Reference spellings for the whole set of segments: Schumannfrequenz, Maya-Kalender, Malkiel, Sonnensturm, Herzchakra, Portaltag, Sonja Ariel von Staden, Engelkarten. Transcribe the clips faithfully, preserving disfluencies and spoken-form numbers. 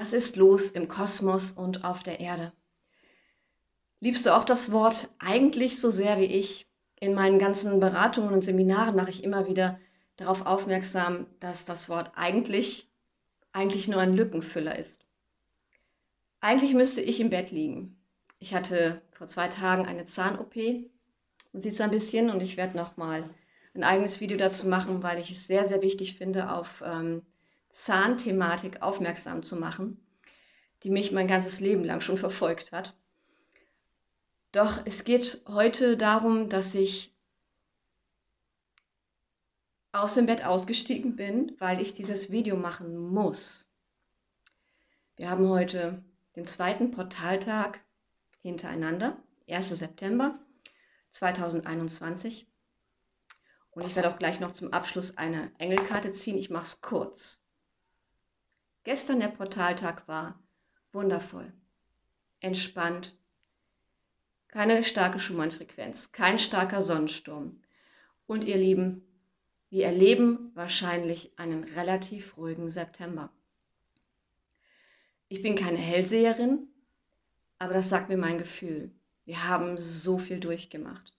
Was ist los im Kosmos und auf der Erde? Liebst du auch das Wort eigentlich so sehr wie ich? In meinen ganzen Beratungen und Seminaren mache ich immer wieder darauf aufmerksam, dass das Wort eigentlich, eigentlich nur ein Lückenfüller ist. Eigentlich müsste ich im Bett liegen. Ich hatte vor zwei Tagen eine Zahn-O P. Man sieht es ein bisschen und ich werde nochmal ein eigenes Video dazu machen, weil ich es sehr, sehr wichtig finde, auf ähm, Zahnthematik aufmerksam zu machen, die mich mein ganzes Leben lang schon verfolgt hat. Doch es geht heute darum, dass ich aus dem Bett ausgestiegen bin, weil ich dieses Video machen muss. Wir haben heute den zweiten Portaltag hintereinander, erster September zweitausendeinundzwanzig. Und ich werde auch gleich noch zum Abschluss eine Engelkarte ziehen. Ich mache es kurz. Gestern der Portaltag war wundervoll, entspannt, keine starke Schumannfrequenz, kein starker Sonnensturm. Und ihr Lieben, wir erleben wahrscheinlich einen relativ ruhigen September. Ich bin keine Hellseherin, aber das sagt mir mein Gefühl. Wir haben so viel durchgemacht.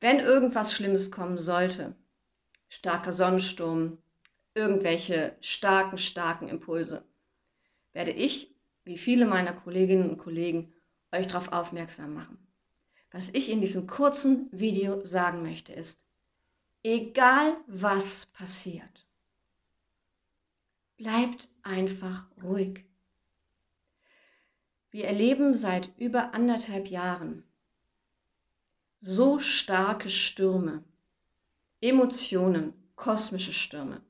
Wenn irgendwas Schlimmes kommen sollte, starker Sonnensturm, irgendwelche starken, starken Impulse, werde ich, wie viele meiner Kolleginnen und Kollegen, euch darauf aufmerksam machen. Was ich in diesem kurzen Video sagen möchte ist, egal was passiert, bleibt einfach ruhig. Wir erleben seit über anderthalb Jahren so starke Stürme, Emotionen, kosmische Stürme.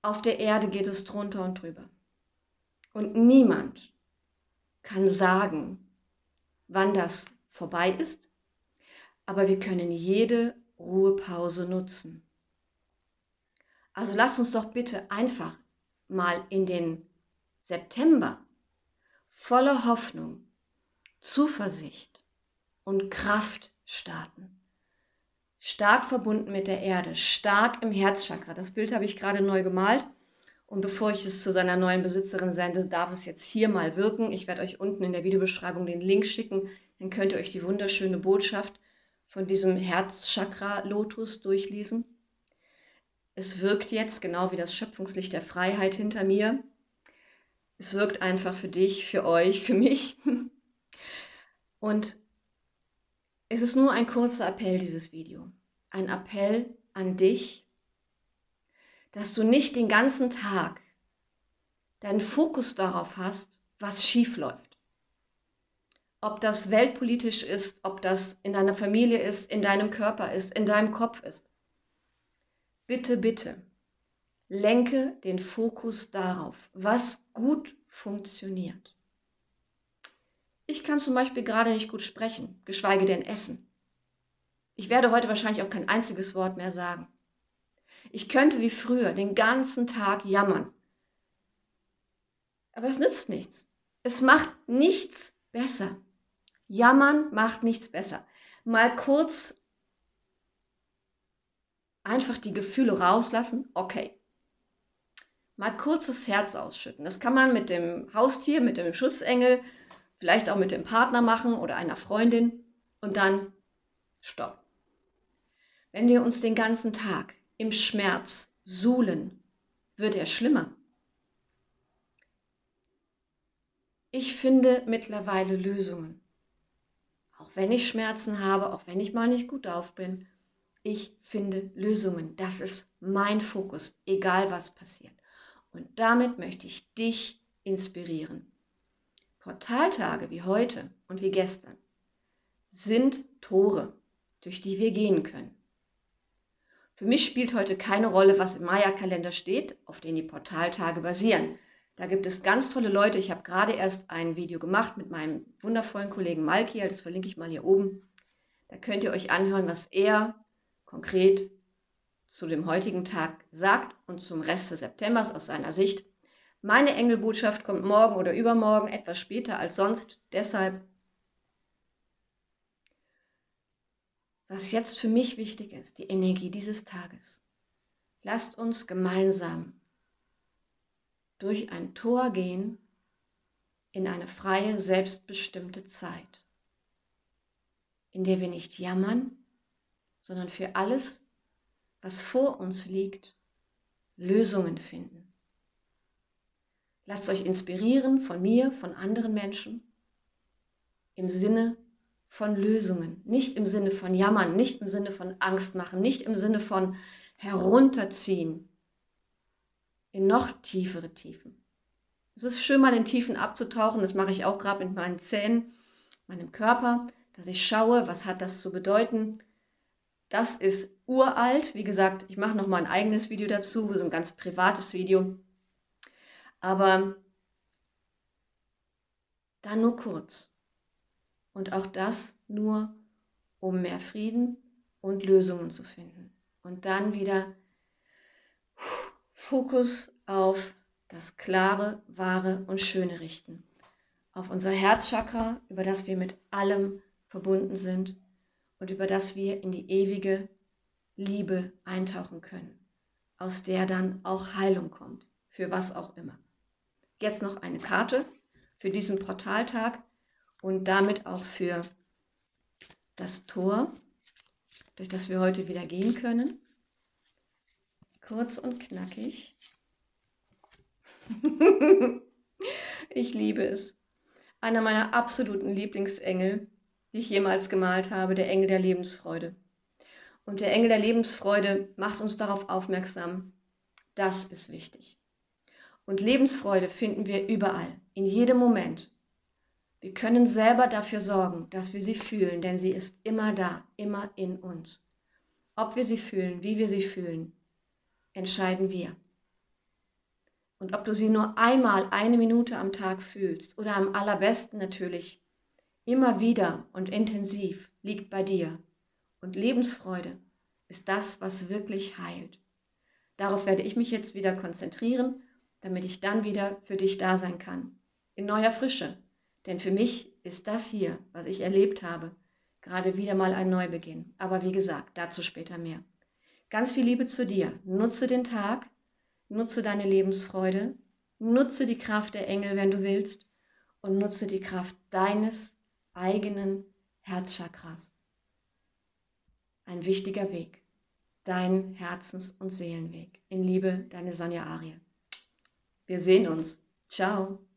Auf der Erde geht es drunter und drüber. Und niemand kann sagen, wann das vorbei ist, aber wir können jede Ruhepause nutzen. Also lasst uns doch bitte einfach mal in den September voller Hoffnung, Zuversicht und Kraft starten. Stark verbunden mit der Erde, stark im Herzchakra. Das Bild habe ich gerade neu gemalt und bevor ich es zu seiner neuen Besitzerin sende, darf es jetzt hier mal wirken. Ich werde euch unten in der Videobeschreibung den Link schicken, dann könnt ihr euch die wunderschöne Botschaft von diesem Herzchakra-Lotus durchlesen. Es wirkt jetzt genau wie das Schöpfungslicht der Freiheit hinter mir. Es wirkt einfach für dich, für euch, für mich. Und es ist nur ein kurzer Appell, dieses Video. Ein Appell an dich, dass du nicht den ganzen Tag deinen Fokus darauf hast, was schief läuft. Ob das weltpolitisch ist, ob das in deiner Familie ist, in deinem Körper ist, in deinem Kopf ist. Bitte, bitte, lenke den Fokus darauf, was gut funktioniert. Ich kann zum Beispiel gerade nicht gut sprechen, geschweige denn essen. Ich werde heute wahrscheinlich auch kein einziges Wort mehr sagen. Ich könnte wie früher den ganzen Tag jammern. Aber es nützt nichts. Es macht nichts besser. Jammern macht nichts besser. Mal kurz einfach die Gefühle rauslassen, okay. Mal kurz das Herz ausschütten. Das kann man mit dem Haustier, mit dem Schutzengel, vielleicht auch mit dem Partner machen oder einer Freundin und dann stopp. Wenn wir uns den ganzen Tag im Schmerz suhlen, wird er schlimmer. Ich finde mittlerweile Lösungen. Auch wenn ich Schmerzen habe, auch wenn ich mal nicht gut drauf bin, ich finde Lösungen. Das ist mein Fokus, egal was passiert. Und damit möchte ich dich inspirieren. Portaltage wie heute und wie gestern sind Tore, durch die wir gehen können. Für mich spielt heute keine Rolle, was im Maya-Kalender steht, auf den die Portaltage basieren. Da gibt es ganz tolle Leute. Ich habe gerade erst ein Video gemacht mit meinem wundervollen Kollegen Malkiel. Das verlinke ich mal hier oben. Da könnt ihr euch anhören, was er konkret zu dem heutigen Tag sagt und zum Rest des Septembers aus seiner Sicht. Meine Engelbotschaft kommt morgen oder übermorgen, etwas später als sonst. Deshalb, was jetzt für mich wichtig ist, die Energie dieses Tages. Lasst uns gemeinsam durch ein Tor gehen in eine freie, selbstbestimmte Zeit, in der wir nicht jammern, sondern für alles, was vor uns liegt, Lösungen finden. Lasst euch inspirieren von mir, von anderen Menschen, im Sinne von Lösungen, nicht im Sinne von Jammern, nicht im Sinne von Angst machen, nicht im Sinne von herunterziehen in noch tiefere Tiefen. Es ist schön, mal in Tiefen abzutauchen, das mache ich auch gerade mit meinen Zähnen, meinem Körper, dass ich schaue, was hat das zu bedeuten. Das ist uralt, wie gesagt, ich mache nochmal ein eigenes Video dazu, so ein ganz privates Video, aber dann nur kurz. Und auch das nur, um mehr Frieden und Lösungen zu finden. Und dann wieder Fokus auf das Klare, Wahre und Schöne richten. Auf unser Herzchakra, über das wir mit allem verbunden sind und über das wir in die ewige Liebe eintauchen können, aus der dann auch Heilung kommt, für was auch immer. Jetzt noch eine Karte für diesen Portaltag. Und damit auch für das Tor, durch das wir heute wieder gehen können. Kurz und knackig. Ich liebe es. Einer meiner absoluten Lieblingsengel, die ich jemals gemalt habe, der Engel der Lebensfreude. Und der Engel der Lebensfreude macht uns darauf aufmerksam, das ist wichtig. Und Lebensfreude finden wir überall, in jedem Moment. Wir können selber dafür sorgen, dass wir sie fühlen, denn sie ist immer da, immer in uns. Ob wir sie fühlen, wie wir sie fühlen, entscheiden wir. Und ob du sie nur einmal eine Minute am Tag fühlst oder am allerbesten natürlich immer wieder und intensiv, liegt bei dir. Und Lebensfreude ist das, was wirklich heilt. Darauf werde ich mich jetzt wieder konzentrieren, damit ich dann wieder für dich da sein kann. In neuer Frische. Denn für mich ist das hier, was ich erlebt habe, gerade wieder mal ein Neubeginn. Aber wie gesagt, dazu später mehr. Ganz viel Liebe zu dir. Nutze den Tag, nutze deine Lebensfreude, nutze die Kraft der Engel, wenn du willst, und nutze die Kraft deines eigenen Herzchakras. Ein wichtiger Weg, dein Herzens- und Seelenweg. In Liebe, deine Sonja Ariel. Wir sehen uns. Ciao.